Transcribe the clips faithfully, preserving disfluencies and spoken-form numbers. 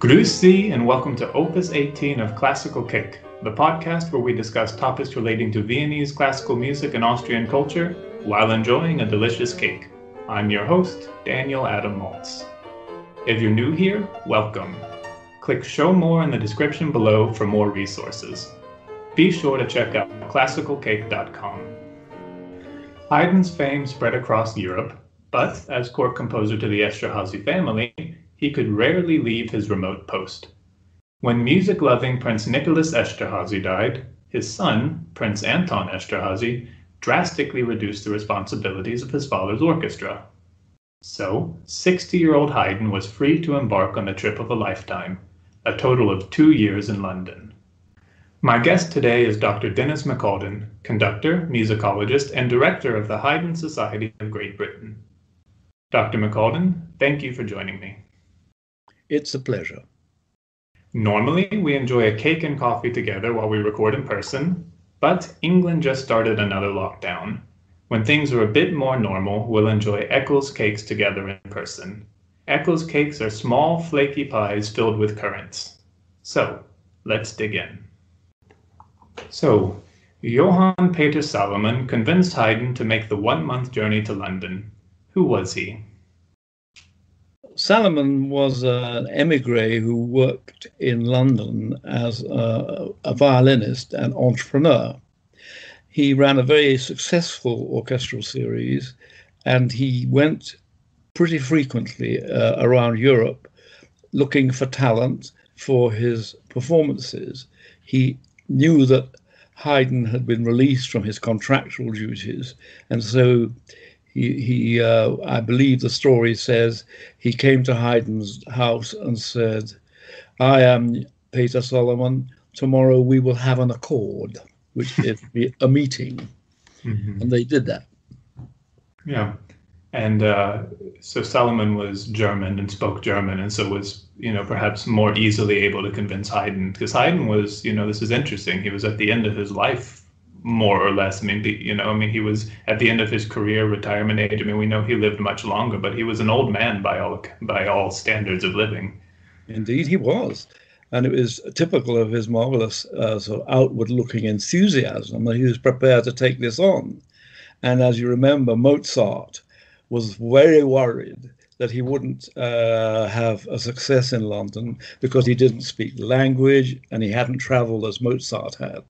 Grüß Sie and welcome to Opus eighteen of Classical Cake, the podcast where we discuss topics relating to Viennese classical music and Austrian culture while enjoying a delicious cake. I'm your host, Daniel Adam Maltz. If you're new here, welcome. Click Show More in the description below for more resources. Be sure to check out classical cake dot com. Haydn's fame spread across Europe, but as court composer to the Esterhazy family, he could rarely leave his remote post. When music-loving Prince Nicholas Esterhazy died, his son, Prince Anton Esterhazy, drastically reduced the responsibilities of his father's orchestra. So, sixty-year-old Haydn was free to embark on the trip of a lifetime, a total of two years in London. My guest today is Doctor Dennis McCaldin, conductor, musicologist, and director of the Haydn Society of Great Britain. Doctor McCaldin, thank you for joining me. It's a pleasure. Normally, we enjoy a cake and coffee together while we record in person, but England just started another lockdown. When things are a bit more normal, we'll enjoy Eccles cakes together in person. Eccles cakes are small, flaky pies filled with currants. So, let's dig in. So, Johann Peter Salomon convinced Haydn to make the one-month journey to London. Who was he? Salomon was an emigre who worked in London as a, a violinist and entrepreneur. He ran a very successful orchestral series, and he went pretty frequently uh, around Europe looking for talent for his performances. He knew that Haydn had been released from his contractual duties, and so He, he uh, I believe the story says, he came to Haydn's house and said, "I am Peter Salomon. Tomorrow we will have an accord," which is a meeting. Mm-hmm. And they did that. Yeah. And uh, so Salomon was German and spoke German, and so was, you know, perhaps more easily able to convince Haydn, because Haydn was, you know, this is interesting. He was at the end of his life, more or less. I mean, you know, I mean, he was at the end of his career, retirement age. I mean, we know he lived much longer, but he was an old man by all by all standards of living. Indeed, he was, and it was typical of his marvelous uh, sort of outward-looking enthusiasm that he was prepared to take this on. And as you remember, Mozart was very worried that he wouldn't uh, have a success in London because he didn't speak the language and he hadn't travelled as Mozart had.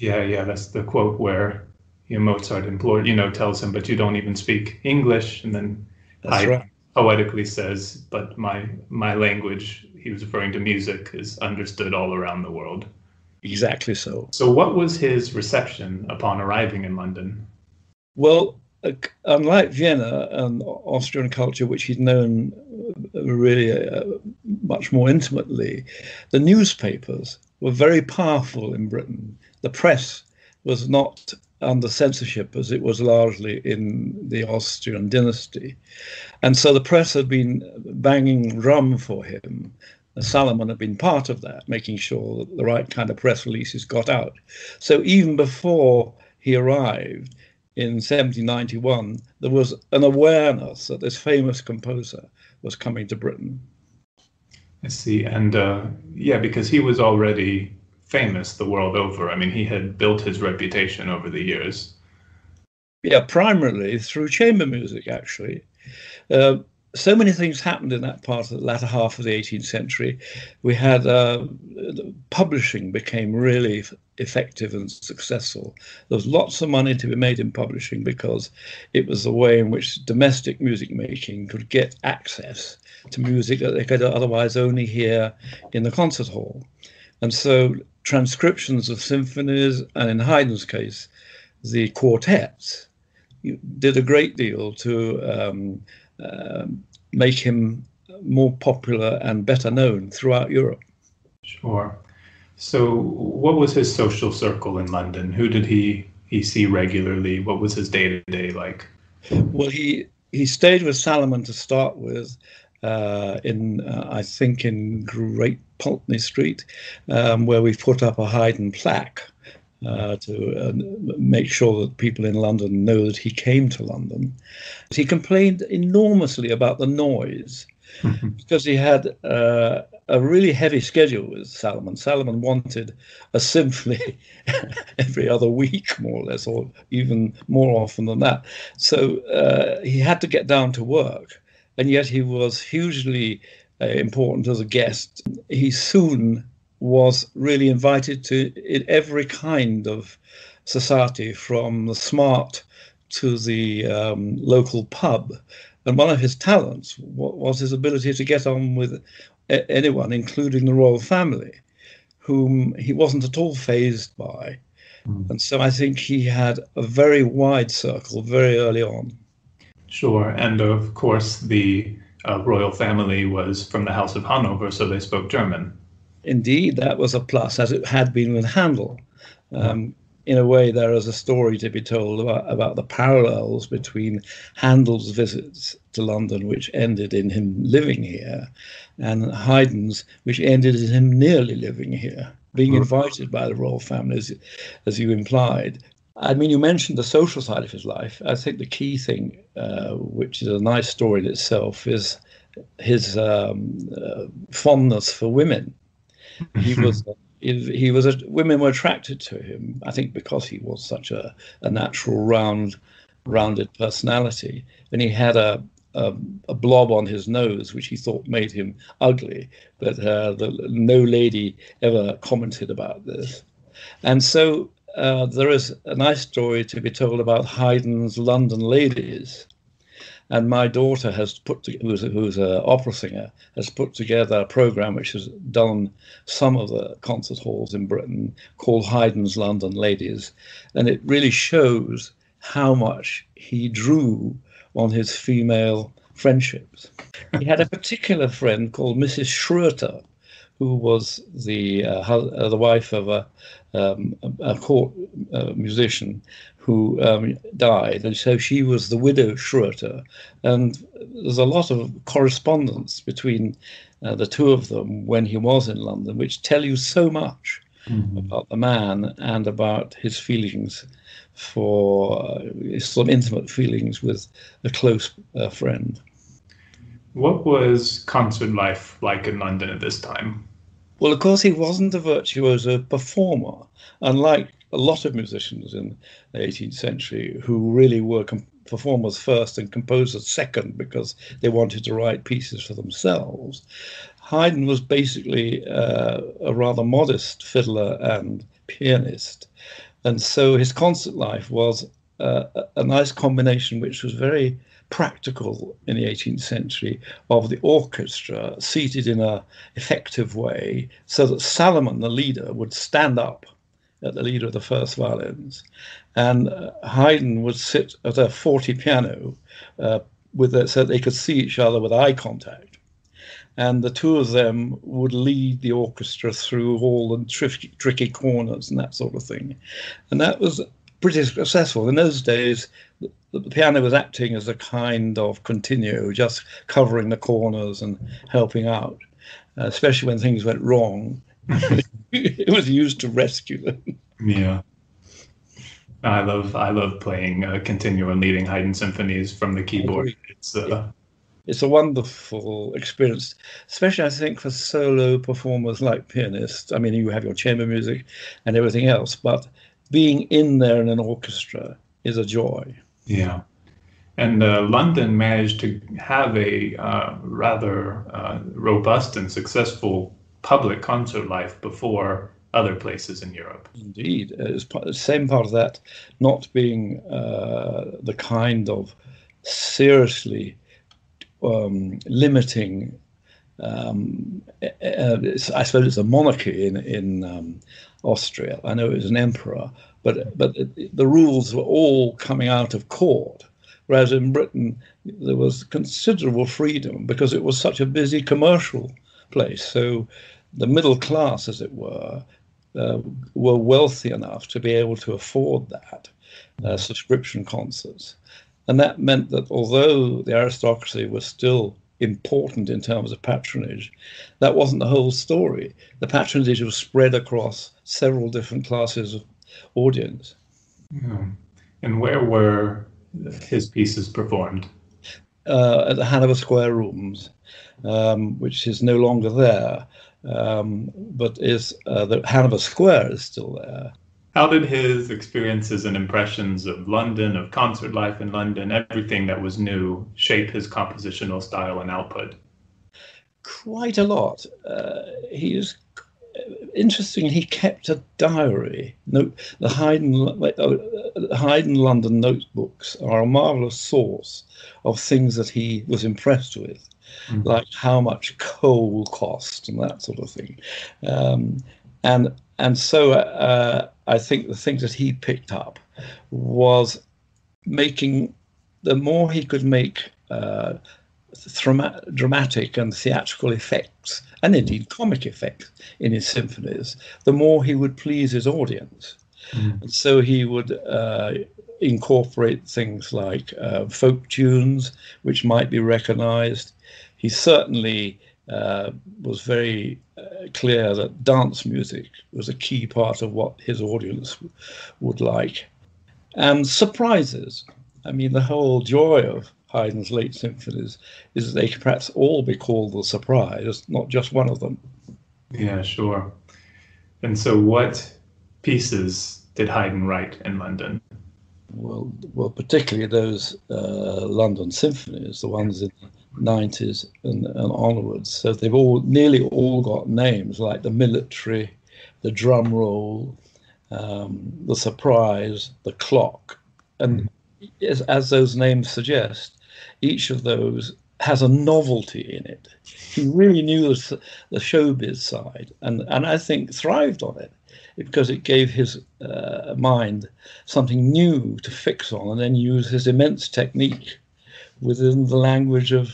Yeah, yeah, that's the quote where, you know, Mozart implored, you know, tells him, "But you don't even speak English." And then Haydn right. poetically says, "But my my language," he was referring to music, "is understood all around the world." Exactly so. So what was his reception upon arriving in London? Well, uh, unlike Vienna and Austrian culture, which he'd known really uh, much more intimately, the newspapers were very powerful in Britain. The press was not under censorship, as it was largely in the Austrian dynasty. And so the press had been banging drum for him. Salomon had been part of that, making sure that the right kind of press releases got out. So even before he arrived in seventeen ninety-one, there was an awareness that this famous composer was coming to Britain. I see. And uh, yeah, because he was already famous the world over. I mean, he had built his reputation over the years. Yeah, primarily through chamber music, actually. Uh, so many things happened in that part of the latter half of the eighteenth century. We had uh, publishing became really effective and successful. There was lots of money to be made in publishing because it was the way in which domestic music making could get access to music that they could otherwise only hear in the concert hall. And so transcriptions of symphonies, and in Haydn's case, the quartets, did a great deal to um, uh, make him more popular and better known throughout Europe. Sure. So what was his social circle in London? Who did he, he see regularly? What was his day-to-day like? Well, he, he stayed with Salomon to start with, Uh, in uh, I think in Great Pulteney Street, um, where we've put up a Haydn plaque uh, to uh, make sure that people in London know that he came to London. He complained enormously about the noise because he had uh, a really heavy schedule with Salomon. Salomon wanted a symphony every other week, more or less, or even more often than that. So uh, he had to get down to work, and yet he was hugely uh, important as a guest. He soon was really invited to every kind of society, from the smart to the um, local pub. And one of his talents was his ability to get on with anyone, including the royal family, whom he wasn't at all phased by. Mm. And so I think he had a very wide circle very early on. Sure. And of course, the uh, royal family was from the House of Hanover, so they spoke German. Indeed, that was a plus, as it had been with Handel. Um, in a way, there is a story to be told about, about the parallels between Handel's visits to London, which ended in him living here, and Haydn's, which ended in him nearly living here, being invited by the royal families, as you implied. I mean, you mentioned the social side of his life. I think the key thing, uh, which is a nice story in itself, is his um, uh, fondness for women. He was... He was a, women were attracted to him, I think, because he was such a, a natural, round, rounded personality. And he had a, a, a blob on his nose, which he thought made him ugly. But uh, the, no lady ever commented about this. And so uh, there is a nice story to be told about Haydn's London ladies. And my daughter has put, who's who's an opera singer, has put together a program which has done some of the concert halls in Britain, called Haydn's London Ladies, and it really shows how much he drew on his female friendships. He had a particular friend called Missus Schroeter, who was the uh, uh, the wife of a, um, a court uh, musician who um, died, and so she was the widow Schroeter. And there's a lot of correspondence between uh, the two of them when he was in London, which tell you so much mm-hmm. about the man and about his feelings for uh, some intimate feelings with a close uh, friend. What was concert life like in London at this time? Well, of course, he wasn't a virtuoso performer, unlike a lot of musicians in the eighteenth century who really were performers first and composers second because they wanted to write pieces for themselves. Haydn was basically uh, a rather modest fiddler and pianist, and so his concert life was uh, a nice combination which was very practical in the eighteenth century of the orchestra seated in an effective way so that Salomon, the leader, would stand up at the leader of the first violins, and Haydn would sit at a forte piano uh, with a, so they could see each other with eye contact, and the two of them would lead the orchestra through all the tricky, tricky corners and that sort of thing. And that was pretty successful. In those days, the, the piano was acting as a kind of continuo, just covering the corners and helping out, uh, especially when things went wrong. It was used to rescue them. Yeah. I love I love playing uh, continuo and leading Haydn symphonies from the keyboard. It's, uh... it's a wonderful experience, especially, I think, for solo performers like pianists. I mean, you have your chamber music and everything else, but being in there in an orchestra is a joy. Yeah. And uh, London managed to have a uh, rather uh, robust and successful public concert life before other places in Europe. Indeed, it's part, the same part of that not being uh, the kind of seriously um, limiting. Um, uh, I suppose it's a monarchy in in um, Austria. I know it was an emperor, but but the rules were all coming out of court. Whereas in Britain there was considerable freedom because it was such a busy commercial place. So the middle class, as it were, uh, were wealthy enough to be able to afford that uh, subscription concerts. And that meant that although the aristocracy was still important in terms of patronage, that wasn't the whole story. The patronage was spread across several different classes of audience. Yeah. And where were his pieces performed? uh, at the Hanover Square Rooms, um, which is no longer there, um, but is uh, the Hanover Square is still there. How did his experiences and impressions of London, of concert life in London, everything that was new, shape his compositional style and output? Quite a lot. Uh, he is interesting. He kept a diary. No, the Haydn, uh, Haydn London notebooks are a marvelous source of things that he was impressed with, mm-hmm. like how much coal cost and that sort of thing. Um, and and so uh, I think the thing that he picked up was making the more he could make. Uh, dramatic and theatrical effects, and indeed comic effects in his symphonies, the more he would please his audience. Mm. And so he would uh, incorporate things like uh, folk tunes, which might be recognized. He certainly uh, was very uh, clear that dance music was a key part of what his audience w would like. And surprises. I mean, the whole joy of Haydn's late symphonies is that they can perhaps all be called the surprise, not just one of them. Yeah, sure. And so what pieces did Haydn write in London? Well, well, particularly those uh, London symphonies, the ones in the nineties and, and onwards. So they've all, nearly all got names like the military, the drum roll, um, the surprise, the clock. And as, as those names suggest, each of those has a novelty in it. He really knew the, the showbiz side, and, and I think thrived on it because it gave his uh, mind something new to fix on and then use his immense technique within the language of,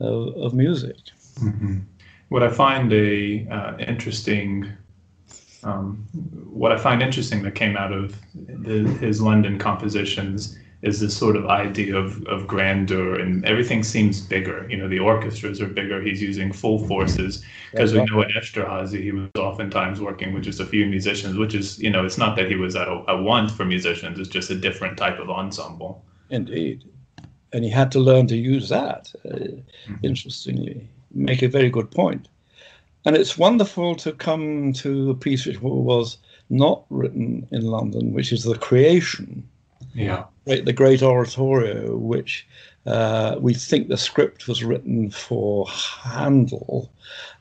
of, of music. Mm-hmm. What I find a uh, interesting um, what I find interesting that came out of the, his London compositions is this sort of idea of, of grandeur, and everything seems bigger. You know, the orchestras are bigger. He's using full forces, because we know at Esterházy he was oftentimes working with just a few musicians, which is, you know, it's not that he was at a, a want for musicians, it's just a different type of ensemble. Indeed. And he had to learn to use that, uh, mm-hmm. interestingly. Make a very good point. And it's wonderful to come to a piece which was not written in London, which is The Creation. Yeah, the great oratorio, which uh, we think the script was written for Handel,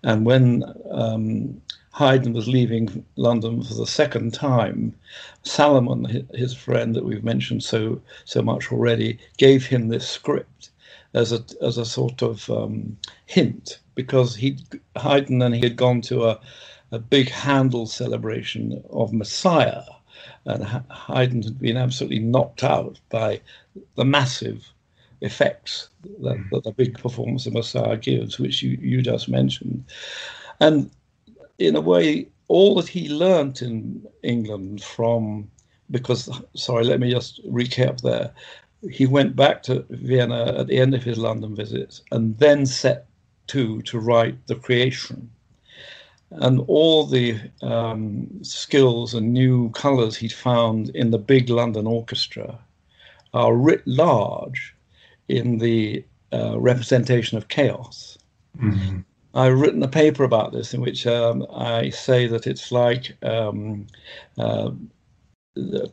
and when um, Haydn was leaving London for the second time, Salomon, his friend that we've mentioned so so much already, gave him this script as a as a sort of um, hint, because he Haydn and he had gone to a a big Handel celebration of Messiah. And Haydn had been absolutely knocked out by the massive effects that, that the big performance of Messiah gives, which you, you just mentioned. And in a way, all that he learnt in England from, because, sorry, let me just recap there. He went back to Vienna at the end of his London visits and then set to to write The Creation. And all the um, skills and new colours he'd found in the big London orchestra are writ large in the uh, representation of chaos. Mm-hmm. I've written a paper about this in which um, I say that it's like um, uh, the,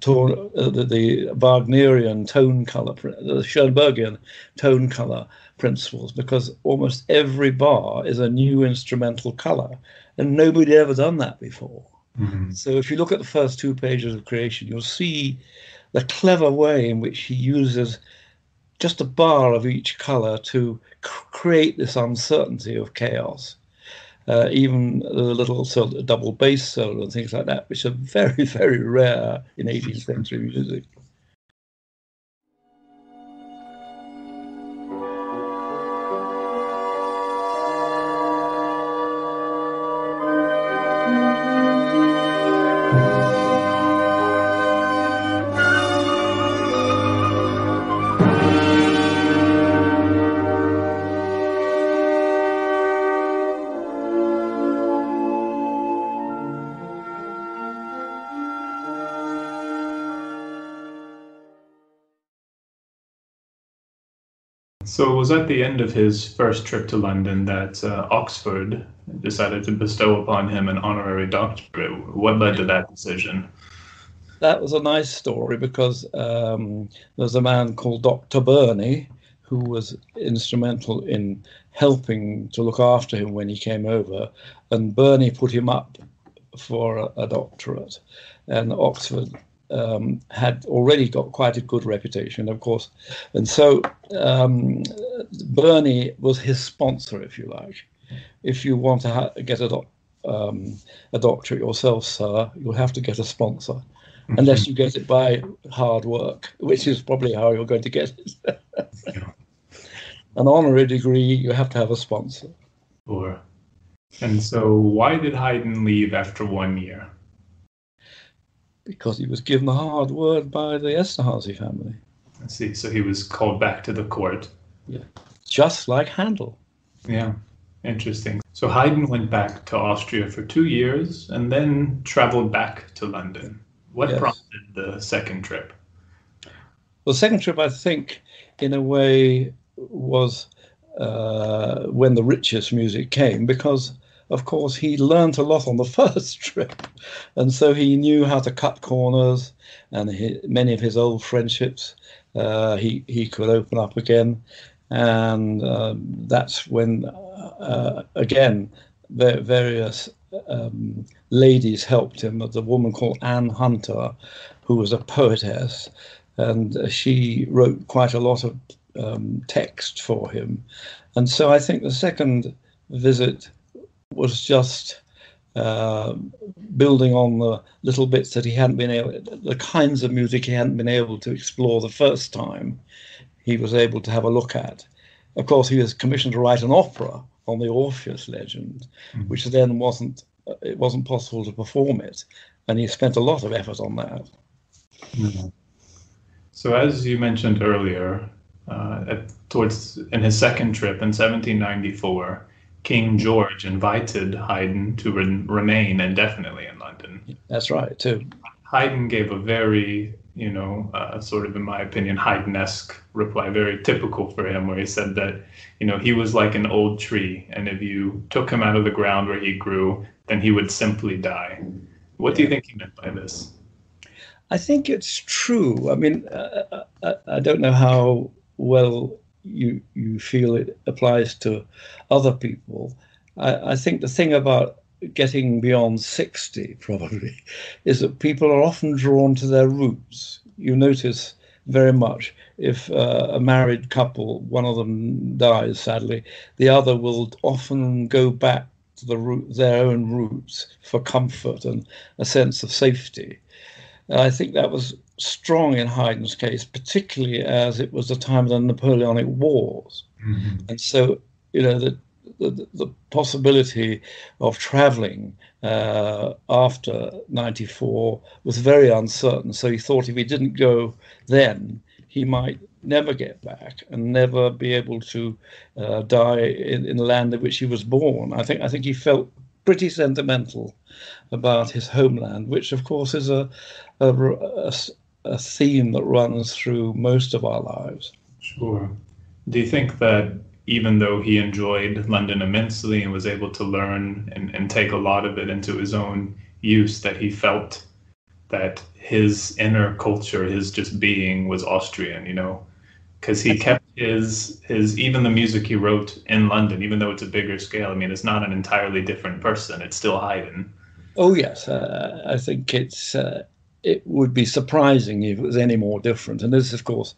the, the Wagnerian tone colour, the Schoenbergian tone colour principles, because almost every bar is a new instrumental colour. And nobody had ever done that before. Mm-hmm. So if you look at the first two pages of Creation, you'll see the clever way in which he uses just a bar of each colour to create this uncertainty of chaos. Uh, even the little sort of double bass solo and things like that, which are very, very rare in eighteenth century music. So it was at the end of his first trip to London that uh, Oxford decided to bestow upon him an honorary doctorate. What led to that decision? That was a nice story because um, there's a man called Doctor Burney who was instrumental in helping to look after him when he came over, and Burney put him up for a, a doctorate, and Oxford um, had already got quite a good reputation, of course, and so um, Burney was his sponsor, if you like. If you want to ha get a, doc um, a doctorate yourself, sir, you'll have to get a sponsor. Unless you get it by hard work, which is probably how you're going to get it. An honorary degree, you have to have a sponsor. Sure. And so why did Haydn leave after one year? Because he was given the hard word by the Esterhazy family. I see. So he was called back to the court. Yeah. Just like Handel. Yeah. Interesting. So Haydn went back to Austria for two years and then traveled back to London. What yes. prompted the second trip? Well, the second trip, I think, in a way, was uh, when the richest music came, because, of course, he learned a lot on the first trip. And so he knew how to cut corners, and he, many of his old friendships uh, he, he could open up again. And um, that's when, uh, again, the various Um, ladies helped him. The woman called Anne Hunter, who was a poetess, and she wrote quite a lot of um, text for him. And so I think the second visit was just uh, building on the little bits that he hadn't been able, the kinds of music he hadn't been able to explore the first time, he was able to have a look at. Of course, he was commissioned to write an opera on the Orpheus legend, mm-hmm. which then wasn't, it wasn't possible to perform it. And he spent a lot of effort on that. Mm-hmm. So as you mentioned earlier, uh, at, towards in his second trip in seventeen ninety-four, King George invited Haydn to re remain indefinitely in London. That's right, too. Haydn gave a very, you know, uh, sort of, in my opinion, Haydn-esque reply, very typical for him, where he said that, you know, he was like an old tree, and if you took him out of the ground where he grew, then he would simply die. What yeah. do you think he meant by this? I think it's true. I mean, uh, I, I don't know how well you, you feel it applies to other people. I, I think the thing about getting beyond sixty, probably, is that people are often drawn to their roots. You notice very much if uh, a married couple, one of them dies, sadly, the other will often go back to the root, their own roots for comfort and a sense of safety. And I think that was strong in Haydn's case, particularly as it was the time of the Napoleonic Wars. Mm-hmm. And so, you know, the The, the possibility of traveling uh, after ninety-four was very uncertain. So he thought if he didn't go then, he might never get back and never be able to uh, die in, in the land in which he was born. I think I think he felt pretty sentimental about his homeland, which of course is a a, a, a theme that runs through most of our lives. Sure. Do you think that even though he enjoyed London immensely and was able to learn and, and take a lot of it into his own use, that he felt that his inner culture, his just being, was Austrian, you know, because he kept his, his, even the music he wrote in London, even though it's a bigger scale, I mean, it's not an entirely different person, it's still Haydn. Oh, yes, uh, I think it's, uh, it would be surprising if it was any more different. And this is, of course,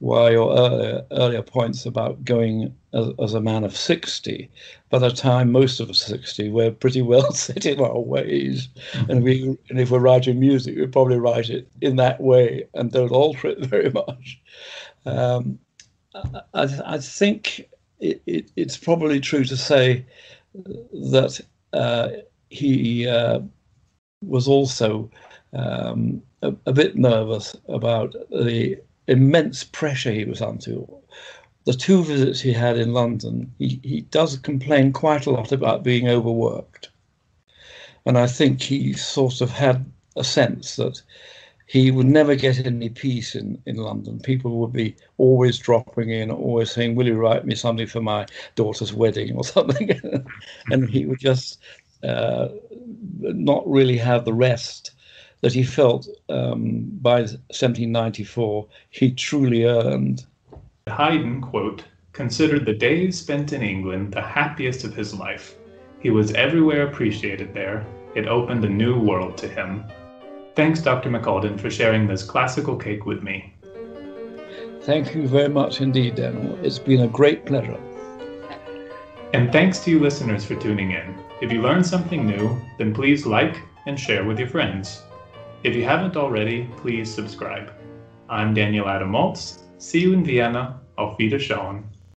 why your earlier, earlier points about going as, as a man of sixty, by the time most of us are sixty, we're pretty well set in our ways. And, we, and if we're writing music, we probably write it in that way and don't alter it very much. Um, I, I think it, it, it's probably true to say that uh, he uh, was also Um, a, a bit nervous about the immense pressure he was under. The two visits he had in London, he, he does complain quite a lot about being overworked. And I think he sort of had a sense that he would never get any peace in, in London. People would be always dropping in, always saying, will you write me something for my daughter's wedding or something? And he would just uh, not really have the rest that he felt um, by seventeen ninety-four he truly earned. Haydn, quote, considered the days spent in England the happiest of his life. He was everywhere appreciated there. It opened a new world to him. Thanks, Doctor McCaldin, for sharing this classical cake with me. Thank you very much indeed, Daniel. It's been a great pleasure. And thanks to you listeners for tuning in. If you learned something new, then please like and share with your friends. If you haven't already, please subscribe. I'm Daniel Adam Maltz. See you in Vienna. Auf Wiedersehen.